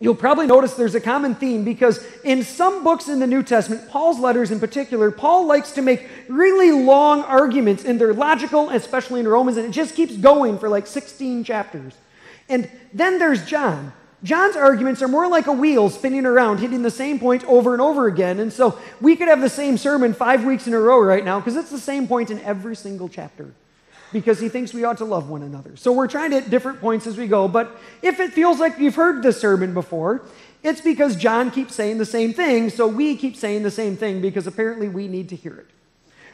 You'll probably notice there's a common theme, because in some books in the New Testament, Paul's letters in particular, Paul likes to make really long arguments, and they're logical, especially in Romans, and it just keeps going for like 16 chapters. And then there's John. John's arguments are more like a wheel spinning around, hitting the same point over and over again. And so we could have the same sermon 5 weeks in a row right now, because it's the same point in every single chapter, because he thinks we ought to love one another. So we're trying to hit different points as we go, but if it feels like you've heard this sermon before, it's because John keeps saying the same thing, so we keep saying the same thing, because apparently we need to hear it.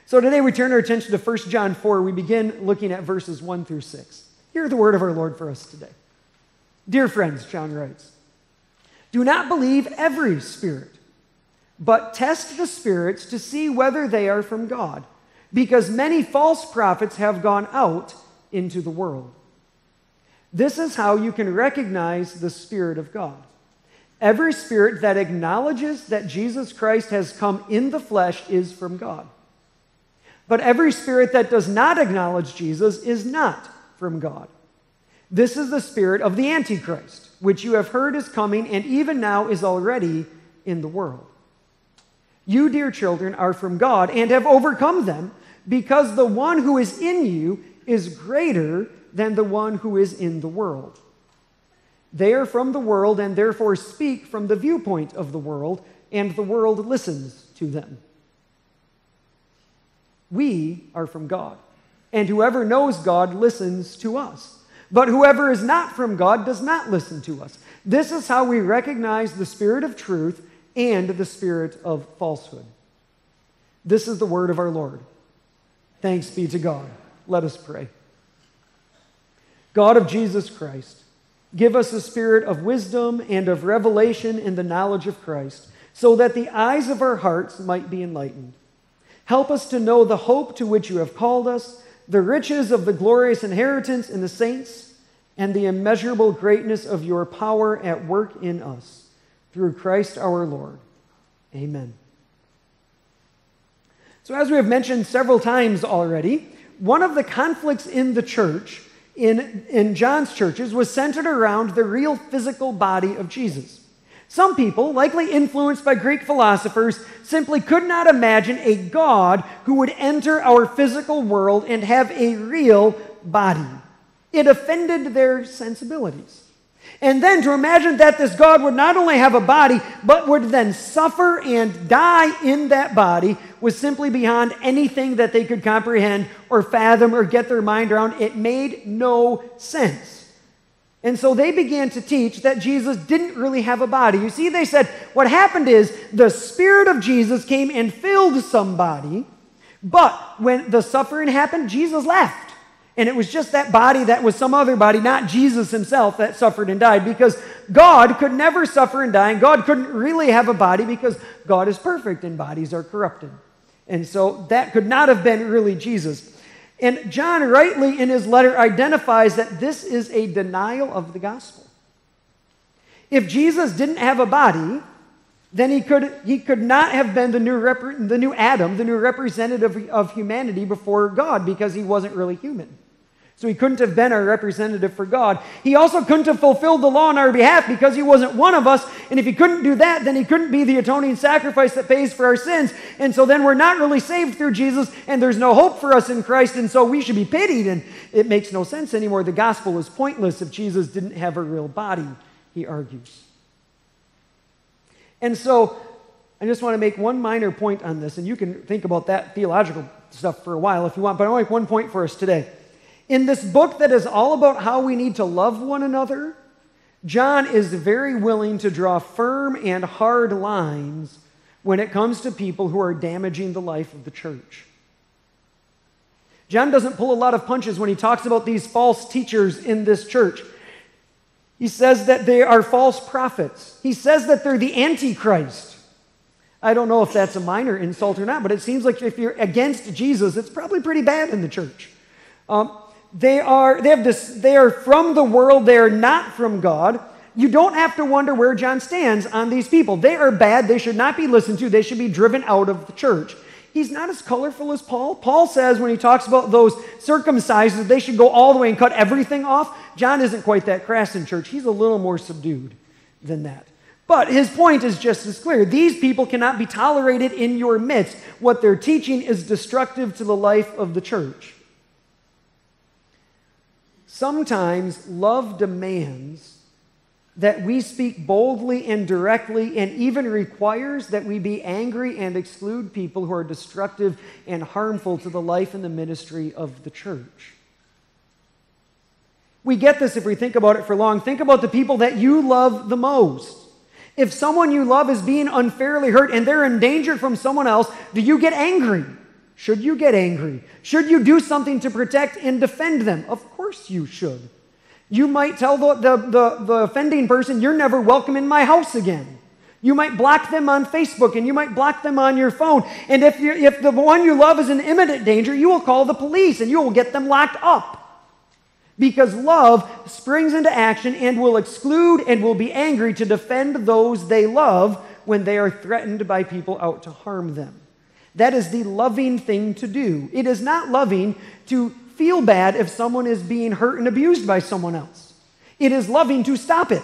So today we turn our attention to 1 John 4. We begin looking at verses 1 through 6. Hear the word of our Lord for us today. Dear friends, John writes, "Do not believe every spirit, but test the spirits to see whether they are from God, because many false prophets have gone out into the world. This is how you can recognize the Spirit of God. Every spirit that acknowledges that Jesus Christ has come in the flesh is from God. But every spirit that does not acknowledge Jesus is not from God. This is the spirit of the Antichrist, which you have heard is coming and even now is already in the world. You, dear children, are from God and have overcome them, because the one who is in you is greater than the one who is in the world. They are from the world and therefore speak from the viewpoint of the world, and the world listens to them. We are from God, and whoever knows God listens to us. But whoever is not from God does not listen to us. This is how we recognize the spirit of truth and the spirit of falsehood." This is the word of our Lord. Thanks be to God. Let us pray. God of Jesus Christ, give us a spirit of wisdom and of revelation in the knowledge of Christ, so that the eyes of our hearts might be enlightened. Help us to know the hope to which you have called us, the riches of the glorious inheritance in the saints, and the immeasurable greatness of your power at work in us. Through Christ our Lord. Amen. So as we have mentioned several times already, one of the conflicts in the church, in John's churches, was centered around the real physical body of Jesus. Some people, likely influenced by Greek philosophers, simply could not imagine a God who would enter our physical world and have a real body. It offended their sensibilities. And then to imagine that this God would not only have a body, but would then suffer and die in that body, was simply beyond anything that they could comprehend or fathom or get their mind around. It made no sense. And so they began to teach that Jesus didn't really have a body. You see, they said what happened is the Spirit of Jesus came and filled somebody, but when the suffering happened, Jesus left. And it was just that body that was some other body, not Jesus himself, that suffered and died, because God could never suffer and die, and God couldn't really have a body because God is perfect and bodies are corrupted. And so that could not have been really Jesus. And John rightly in his letter identifies that this is a denial of the gospel. If Jesus didn't have a body, then he could not have been the new Adam, the new representative of humanity before God, because he wasn't really human. So he couldn't have been our representative for God. He also couldn't have fulfilled the law on our behalf, because he wasn't one of us. And if he couldn't do that, then he couldn't be the atoning sacrifice that pays for our sins. And so then we're not really saved through Jesus, and there's no hope for us in Christ, and so we should be pitied. And it makes no sense anymore. The gospel is pointless if Jesus didn't have a real body, he argues. And so I just want to make one minor point on this, and you can think about that theological stuff for a while if you want, but I want to make one point for us today. In this book that is all about how we need to love one another, John is very willing to draw firm and hard lines when it comes to people who are damaging the life of the church. John doesn't pull a lot of punches when he talks about these false teachers in this church. He says that they are false prophets. He says that they're the Antichrist. I don't know if that's a minor insult or not, but it seems like if you're against Jesus, it's probably pretty bad in the church. They are from the world. They are not from God. You don't have to wonder where John stands on these people. They are bad. They should not be listened to. They should be driven out of the church. He's not as colorful as Paul. Paul says when he talks about those circumcised that they should go all the way and cut everything off. John isn't quite that crass in church. He's a little more subdued than that. But his point is just as clear. These people cannot be tolerated in your midst. What they're teaching is destructive to the life of the church. Sometimes love demands that we speak boldly and directly, and even requires that we be angry and exclude people who are destructive and harmful to the life and the ministry of the church. We get this if we think about it for long. Think about the people that you love the most. If someone you love is being unfairly hurt and they're endangered from someone else, do you get angry? Should you get angry? Should you do something to protect and defend them? Of course you should. You might tell the offending person, you're never welcome in my house again. You might block them on Facebook, and you might block them on your phone. And if the one you love is in imminent danger, you will call the police, and you will get them locked up. Because love springs into action and will exclude and will be angry to defend those they love when they are threatened by people out to harm them. That is the loving thing to do. It is not loving to feel bad if someone is being hurt and abused by someone else. It is loving to stop it.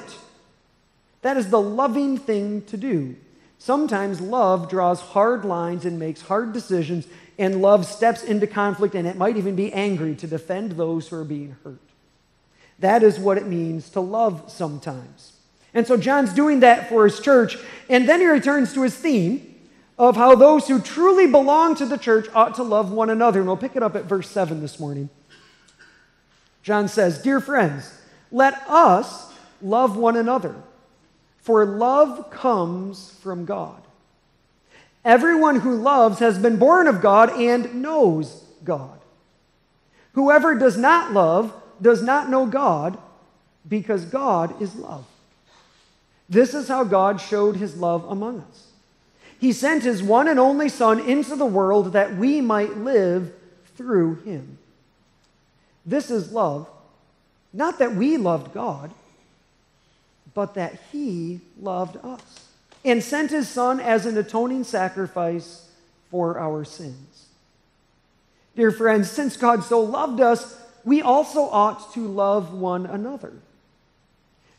That is the loving thing to do. Sometimes love draws hard lines and makes hard decisions, and love steps into conflict, and it might even be angry to defend those who are being hurt. That is what it means to love sometimes. And so John's doing that for his church, and then he returns to his theme of how those who truly belong to the church ought to love one another. And we'll pick it up at verse 7 this morning. John says, "Dear friends, let us love one another, for love comes from God. Everyone who loves has been born of God and knows God. Whoever does not love does not know God, because God is love. This is how God showed his love among us. He sent his one and only Son into the world that we might live through him. This is love, not that we loved God, but that he loved us and sent his Son as an atoning sacrifice for our sins. Dear friends, since God so loved us, we also ought to love one another.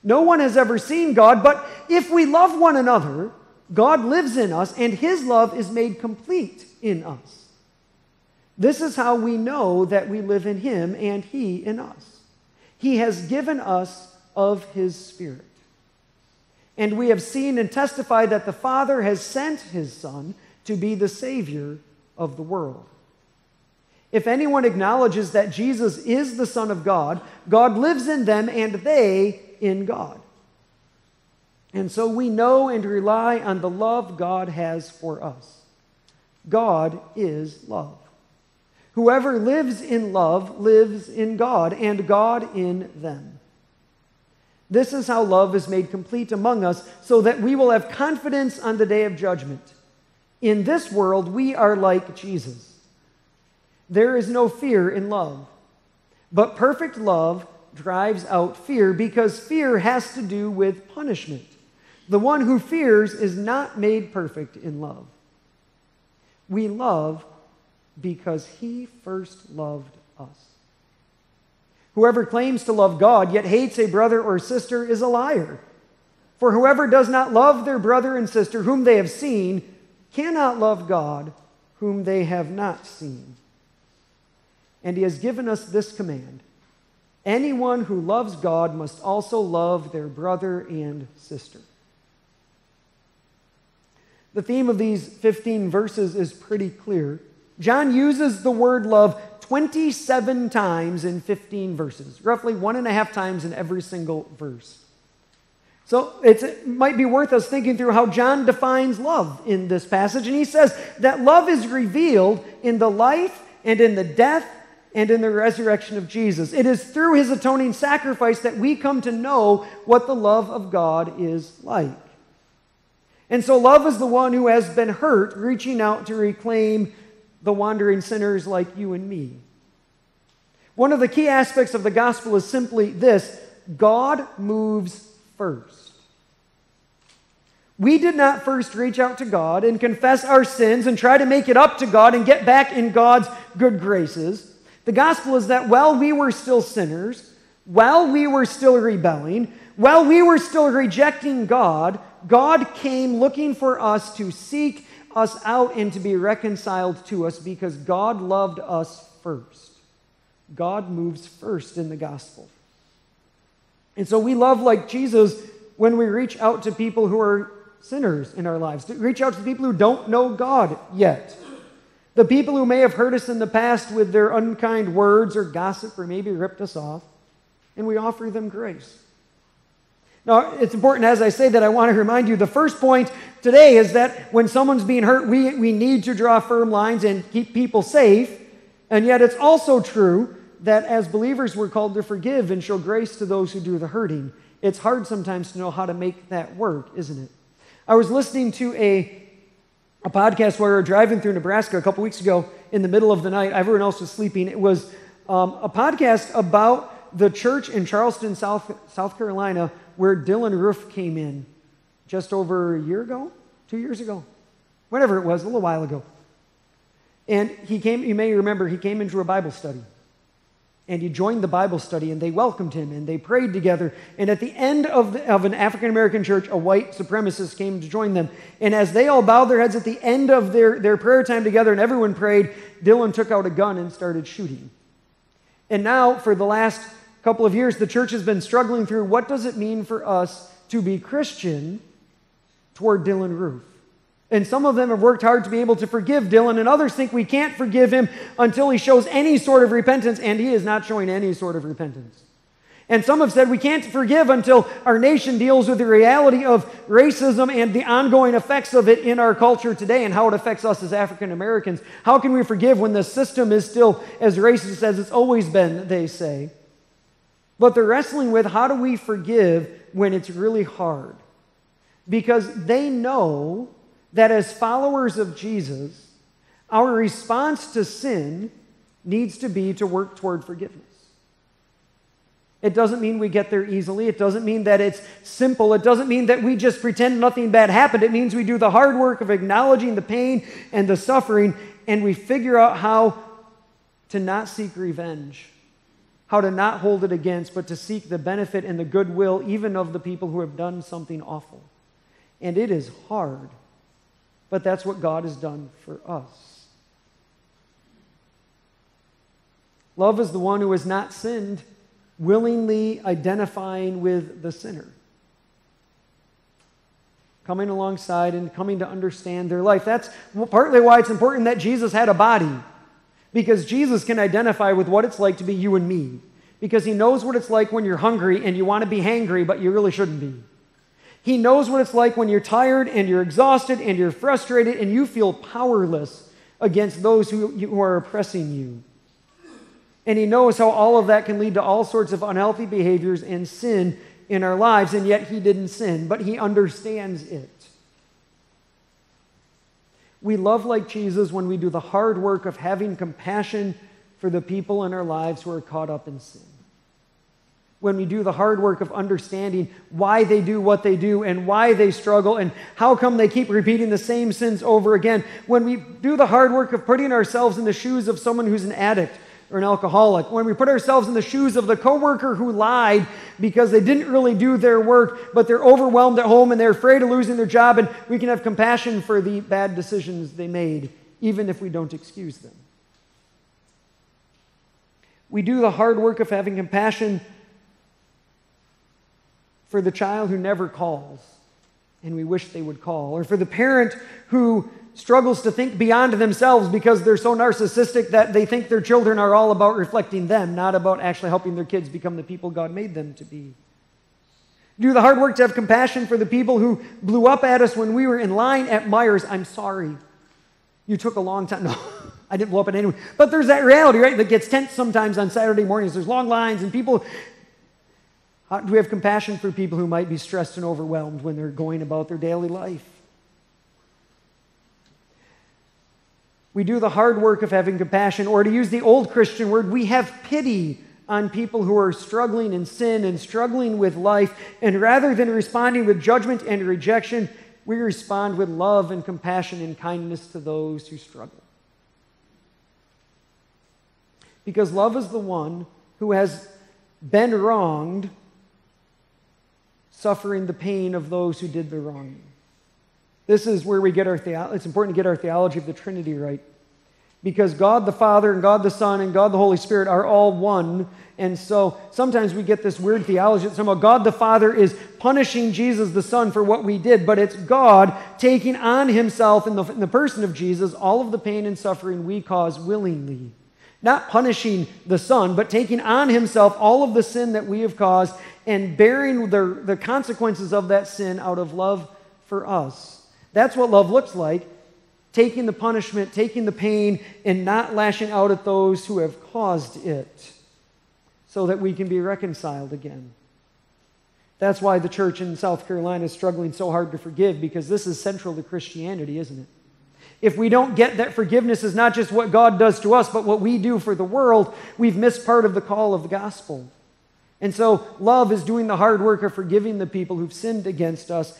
No one has ever seen God, but if we love one another, God lives in us, and his love is made complete in us. This is how we know that we live in him and he in us. He has given us of his Spirit. And we have seen and testified that the Father has sent his Son to be the Savior of the world. If anyone acknowledges that Jesus is the Son of God, God lives in them and they in God. And so we know and rely on the love God has for us. God is love. Whoever lives in love lives in God, and God in them. This is how love is made complete among us, so that we will have confidence on the day of judgment. In this world, we are like Jesus. There is no fear in love, but perfect love drives out fear, because fear has to do with punishment. The one who fears is not made perfect in love. We love because he first loved us. Whoever claims to love God yet hates a brother or sister is a liar. For whoever does not love their brother and sister whom they have seen cannot love God whom they have not seen. And he has given us this command: anyone who loves God must also love their brother and sister." The theme of these 15 verses is pretty clear. John uses the word love 27 times in 15 verses, roughly 1.5 times in every single verse. So it might be worth us thinking through how John defines love in this passage. And he says that love is revealed in the life and in the death and in the resurrection of Jesus. It is through his atoning sacrifice that we come to know what the love of God is like. And so love is the one who has been hurt, reaching out to reclaim the wandering sinners like you and me. One of the key aspects of the gospel is simply this: God moves first. We did not first reach out to God and confess our sins and try to make it up to God and get back in God's good graces. The gospel is that while we were still sinners, while we were still rebelling, while we were still rejecting God, God came looking for us to seek us out and to be reconciled to us because God loved us first. God moves first in the gospel. And so we love like Jesus when we reach out to people who are sinners in our lives, to reach out to people who don't know God yet. The people who may have hurt us in the past with their unkind words or gossip or maybe ripped us off, and we offer them grace. Now, it's important, as I say, that I want to remind you the first point today is that when someone's being hurt, we need to draw firm lines and keep people safe. And yet it's also true that as believers, we're called to forgive and show grace to those who do the hurting. It's hard sometimes to know how to make that work, isn't it? I was listening to a podcast where we were driving through Nebraska a couple weeks ago in the middle of the night. Everyone else was sleeping. It was a podcast about the church in Charleston, South Carolina, where Dylan Roof came in just over a year ago, 2 years ago, whatever it was, a little while ago. And he came, you may remember, he came into a Bible study. And he joined the Bible study, and they welcomed him, and they prayed together. And at the end of an African-American church, a white supremacist came to join them. And as they all bowed their heads at the end of their prayer time together and everyone prayed, Dylan took out a gun and started shooting. And now, for the last couple of years, the church has been struggling through what does it mean for us to be Christian toward Dylan Roof. And some of them have worked hard to be able to forgive Dylan, and others think we can't forgive him until he shows any sort of repentance, and he is not showing any sort of repentance. And some have said we can't forgive until our nation deals with the reality of racism and the ongoing effects of it in our culture today and how it affects us as African Americans. How can we forgive when the system is still as racist as it's always been, they say. But they're wrestling with how do we forgive when it's really hard? Because they know that as followers of Jesus, our response to sin needs to be to work toward forgiveness. It doesn't mean we get there easily. It doesn't mean that it's simple. It doesn't mean that we just pretend nothing bad happened. It means we do the hard work of acknowledging the pain and the suffering, and we figure out how to not seek revenge, how to not hold it against, but to seek the benefit and the goodwill even of the people who have done something awful. And it is hard. But that's what God has done for us. Love is the one who has not sinned, willingly identifying with the sinner, coming alongside and coming to understand their life. That's partly why it's important that Jesus had a body, because Jesus can identify with what it's like to be you and me, because he knows what it's like when you're hungry and you want to be hangry, but you really shouldn't be. He knows what it's like when you're tired and you're exhausted and you're frustrated and you feel powerless against those who are oppressing you. And he knows how all of that can lead to all sorts of unhealthy behaviors and sin in our lives, and yet he didn't sin, but he understands it. We love like Jesus when we do the hard work of having compassion for the people in our lives who are caught up in sin. When we do the hard work of understanding why they do what they do and why they struggle and how come they keep repeating the same sins over again. When we do the hard work of putting ourselves in the shoes of someone who's an addict or an alcoholic. When we put ourselves in the shoes of the coworker who lied because they didn't really do their work, but they're overwhelmed at home and they're afraid of losing their job, and we can have compassion for the bad decisions they made, even if we don't excuse them. We do the hard work of having compassion for the child who never calls, and we wish they would call, or for the parent who struggles to think beyond themselves because they're so narcissistic that they think their children are all about reflecting them, not about actually helping their kids become the people God made them to be. Do the hard work to have compassion for the people who blew up at us when we were in line at Myers. I'm sorry. You took a long time. No, I didn't blow up at anyone. But there's that reality, right, that gets tense sometimes on Saturday mornings. There's long lines, and people... Do we have compassion for people who might be stressed and overwhelmed when they're going about their daily life? We do the hard work of having compassion, or to use the old Christian word, we have pity on people who are struggling in sin and struggling with life, and rather than responding with judgment and rejection, we respond with love and compassion and kindness to those who struggle. Because love is the one who has been wronged, suffering the pain of those who did the wronging. This is where we get our theology. It's important to get our theology of the Trinity right. Because God the Father and God the Son and God the Holy Spirit are all one. And so sometimes we get this weird theology that somehow God the Father is punishing Jesus the Son for what we did, but it's God taking on himself in the person of Jesus all of the pain and suffering we cause willingly. Not punishing the Son, but taking on himself all of the sin that we have caused and bearing the consequences of that sin out of love for us. That's what love looks like. Taking the punishment, taking the pain, and not lashing out at those who have caused it so that we can be reconciled again. That's why the church in South Carolina is struggling so hard to forgive, because this is central to Christianity, isn't it? If we don't get that forgiveness is not just what God does to us, but what we do for the world, we've missed part of the call of the gospel. And so love is doing the hard work of forgiving the people who've sinned against us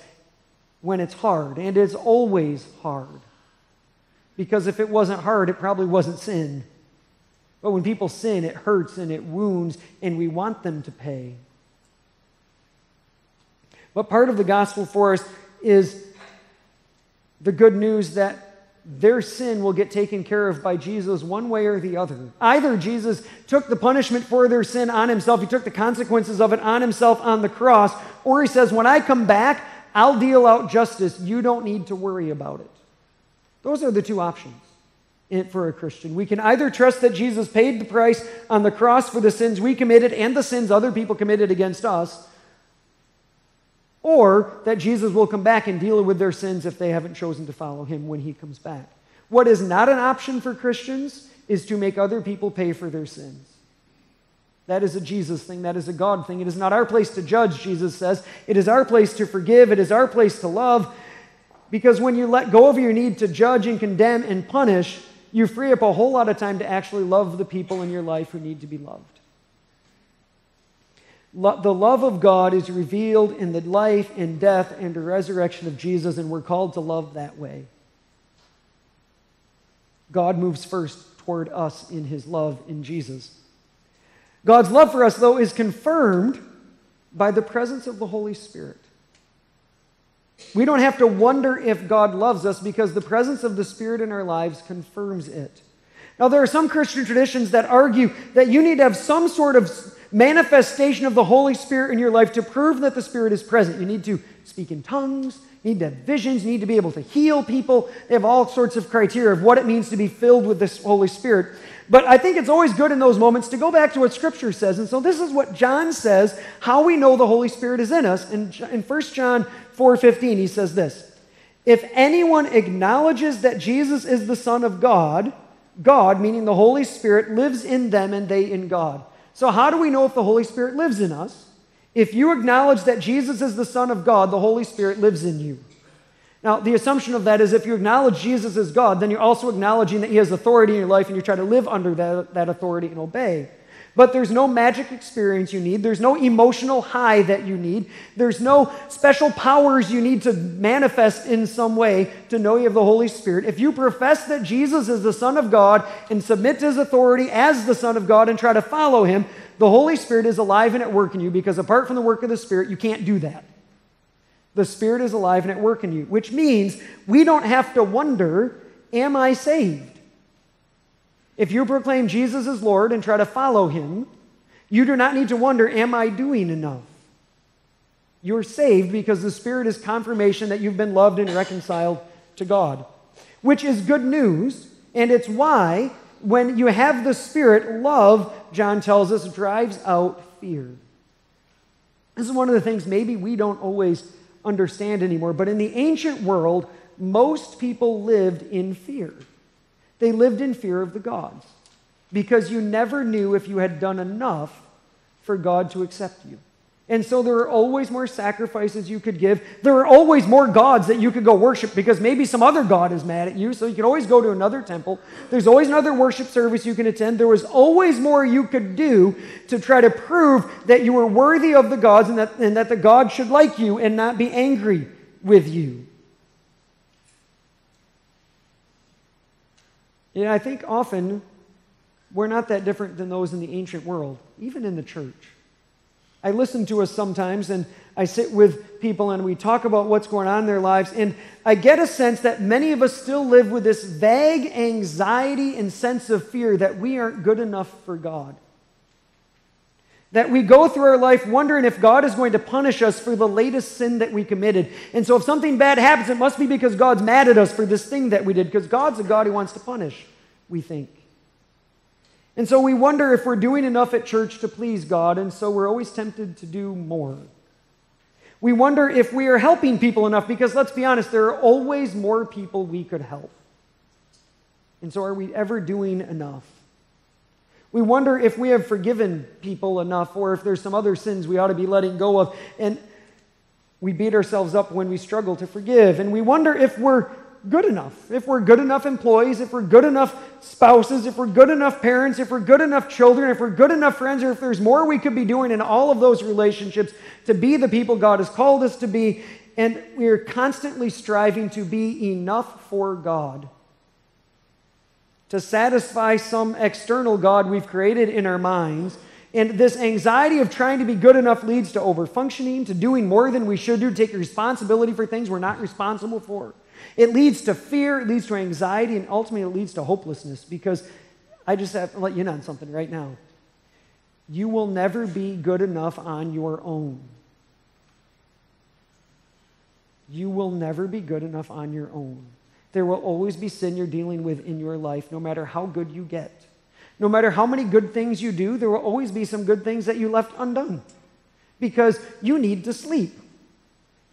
when it's hard, and it's always hard. Because if it wasn't hard, it probably wasn't sin. But when people sin, it hurts and it wounds, and we want them to pay. But part of the gospel for us is the good news that their sin will get taken care of by Jesus one way or the other. Either Jesus took the punishment for their sin on himself, he took the consequences of it on himself on the cross, or he says, when I come back, I'll deal out justice. You don't need to worry about it. Those are the two options for a Christian. We can either trust that Jesus paid the price on the cross for the sins we committed and the sins other people committed against us, or that Jesus will come back and deal with their sins if they haven't chosen to follow him when he comes back. What is not an option for Christians is to make other people pay for their sins. That is a Jesus thing. That is a God thing. It is not our place to judge, Jesus says. It is our place to forgive. It is our place to love. Because when you let go of your need to judge and condemn and punish, you free up a whole lot of time to actually love the people in your life who need to be loved. The love of God is revealed in the life and death and the resurrection of Jesus, and we're called to love that way. God moves first toward us in his love in Jesus. God's love for us, though, is confirmed by the presence of the Holy Spirit. We don't have to wonder if God loves us because the presence of the Spirit in our lives confirms it. Now, there are some Christian traditions that argue that you need to have some sort of manifestation of the Holy Spirit in your life to prove that the Spirit is present. You need to speak in tongues, you need to have visions, you need to be able to heal people. They have all sorts of criteria of what it means to be filled with this Holy Spirit. But I think it's always good in those moments to go back to what Scripture says. And so this is what John says, how we know the Holy Spirit is in us. In 1 John 4:15, he says this, "If anyone acknowledges that Jesus is the Son of God, God, meaning the Holy Spirit, lives in them and they in God." So how do we know if the Holy Spirit lives in us? If you acknowledge that Jesus is the Son of God, the Holy Spirit lives in you. Now, the assumption of that is if you acknowledge Jesus as God, then you're also acknowledging that he has authority in your life and you try to live under that authority and obey. But there's no magic experience you need. There's no emotional high that you need. There's no special powers you need to manifest in some way to know you have the Holy Spirit. If you profess that Jesus is the Son of God and submit to his authority as the Son of God and try to follow him, the Holy Spirit is alive and at work in you, because apart from the work of the Spirit, you can't do that. The Spirit is alive and at work in you, which means we don't have to wonder, am I saved? If you proclaim Jesus as Lord and try to follow him, you do not need to wonder, am I doing enough? You're saved because the Spirit is confirmation that you've been loved and reconciled to God, which is good news, and it's why when you have the Spirit, love, John tells us, drives out fear. This is one of the things maybe we don't always understand anymore, but in the ancient world, most people lived in fear. They lived in fear of the gods because you never knew if you had done enough for God to accept you. And so there were always more sacrifices you could give. There were always more gods that you could go worship because maybe some other god is mad at you, so you could always go to another temple. There's always another worship service you can attend. There was always more you could do to try to prove that you were worthy of the gods and that the god should like you and not be angry with you. You know, I think often we're not that different than those in the ancient world, even in the church. I listen to us sometimes, and I sit with people, and we talk about what's going on in their lives, and I get a sense that many of us still live with this vague anxiety and sense of fear that we aren't good enough for God. That we go through our life wondering if God is going to punish us for the latest sin that we committed. And so if something bad happens, it must be because God's mad at us for this thing that we did, because God's a God who wants to punish, we think. And so we wonder if we're doing enough at church to please God, and so we're always tempted to do more. We wonder if we are helping people enough, because let's be honest, there are always more people we could help. And so are we ever doing enough? We wonder if we have forgiven people enough, or if there's some other sins we ought to be letting go of. And we beat ourselves up when we struggle to forgive. And we wonder if we're good enough, if we're good enough employees, if we're good enough spouses, if we're good enough parents, if we're good enough children, if we're good enough friends, or if there's more we could be doing in all of those relationships to be the people God has called us to be. And we are constantly striving to be enough for God, to satisfy some external God we've created in our minds. And this anxiety of trying to be good enough leads to overfunctioning, to doing more than we should do, taking responsibility for things we're not responsible for. It leads to fear, it leads to anxiety, and ultimately it leads to hopelessness, because I just have to let you in on something right now. You will never be good enough on your own. You will never be good enough on your own. There will always be sin you're dealing with in your life, no matter how good you get. No matter how many good things you do, there will always be some good things that you left undone. Because you need to sleep,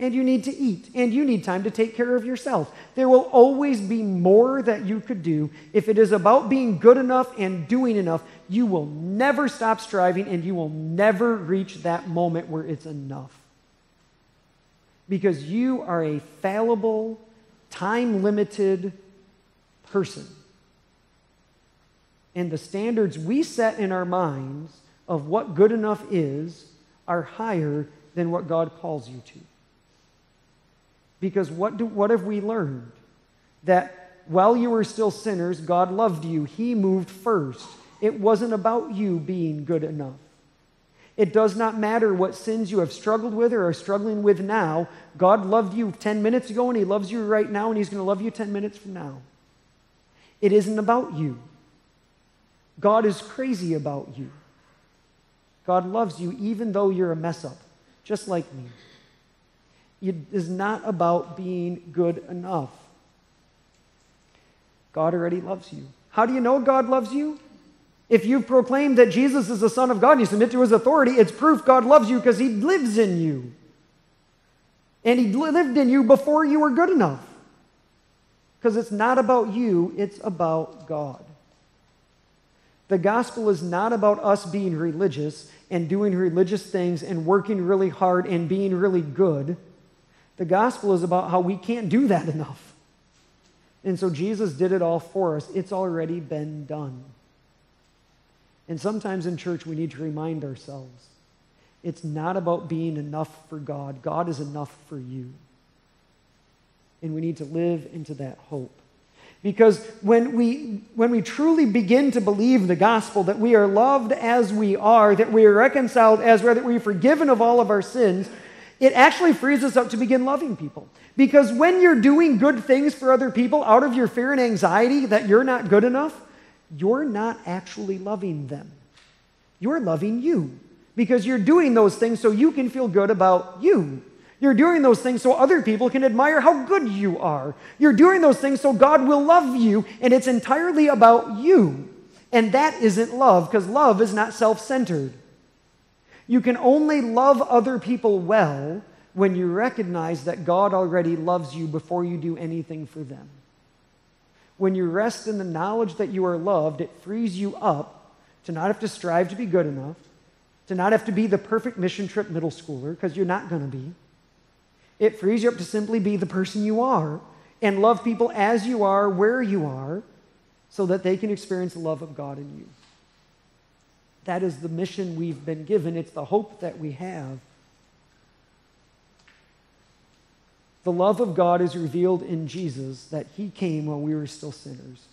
and you need to eat, and you need time to take care of yourself. There will always be more that you could do. If it is about being good enough and doing enough, you will never stop striving, and you will never reach that moment where it's enough. Because you are a fallible, time-limited person. And the standards we set in our minds of what good enough is are higher than what God calls you to. Because what have we learned? That while you were still sinners, God loved you. He moved first. It wasn't about you being good enough. It does not matter what sins you have struggled with or are struggling with now. God loved you 10 minutes ago, and He loves you right now, and He's going to love you 10 minutes from now. It isn't about you. God is crazy about you. God loves you even though you're a mess up, just like me. It is not about being good enough. God already loves you. How do you know God loves you? If you've proclaimed that Jesus is the Son of God and you submit to His authority, it's proof God loves you, because He lives in you. And He lived in you before you were good enough. Because it's not about you, it's about God. The gospel is not about us being religious and doing religious things and working really hard and being really good. The gospel is about how we can't do that enough. And so Jesus did it all for us. It's already been done. And sometimes in church we need to remind ourselves, it's not about being enough for God. God is enough for you. And we need to live into that hope. Because when we truly begin to believe the gospel, that we are loved as we are, that we are reconciled as we are, that we are forgiven of all of our sins, it actually frees us up to begin loving people. Because when you're doing good things for other people out of your fear and anxiety that you're not good enough, you're not actually loving them. You're loving you, because you're doing those things so you can feel good about you. You're doing those things so other people can admire how good you are. You're doing those things so God will love you, and it's entirely about you. And that isn't love, because love is not self-centered. You can only love other people well when you recognize that God already loves you before you do anything for them. When you rest in the knowledge that you are loved, it frees you up to not have to strive to be good enough, to not have to be the perfect mission trip middle schooler, because you're not going to be. It frees you up to simply be the person you are and love people as you are, where you are, so that they can experience the love of God in you. That is the mission we've been given. It's the hope that we have. The love of God is revealed in Jesus, that He came while we were still sinners.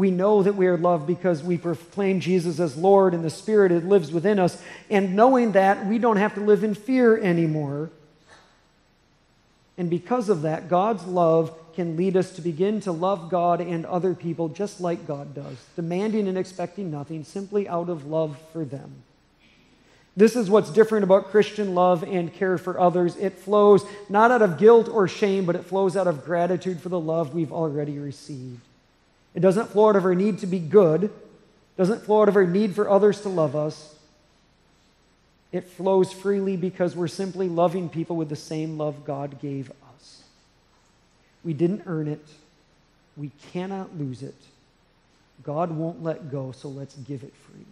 We know that we are loved because we proclaim Jesus as Lord and the Spirit that lives within us. And knowing that, we don't have to live in fear anymore. And because of that, God's love can lead us to begin to love God and other people just like God does, demanding and expecting nothing, simply out of love for them. This is what's different about Christian love and care for others. It flows not out of guilt or shame, but it flows out of gratitude for the love we've already received. It doesn't flow out of our need to be good. It doesn't flow out of our need for others to love us. It flows freely because we're simply loving people with the same love God gave us. We didn't earn it. We cannot lose it. God won't let go, so let's give it freely.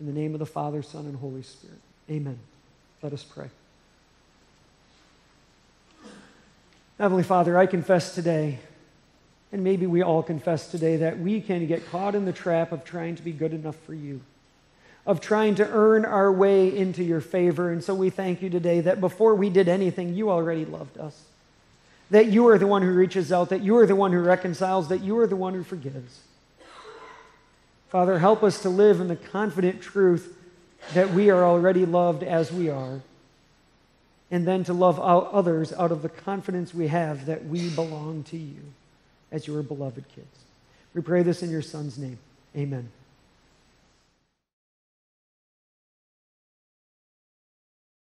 In the name of the Father, Son, and Holy Spirit. Amen. Let us pray. Heavenly Father, I confess today, and maybe we all confess today, that we can get caught in the trap of trying to be good enough for you, of trying to earn our way into your favor. And so we thank you today that before we did anything, you already loved us, that you are the one who reaches out, that you are the one who reconciles, that you are the one who forgives. Father, help us to live in the confident truth that we are already loved as we are, and then to love others out of the confidence we have that we belong to you as your beloved kids. We pray this in your Son's name. Amen.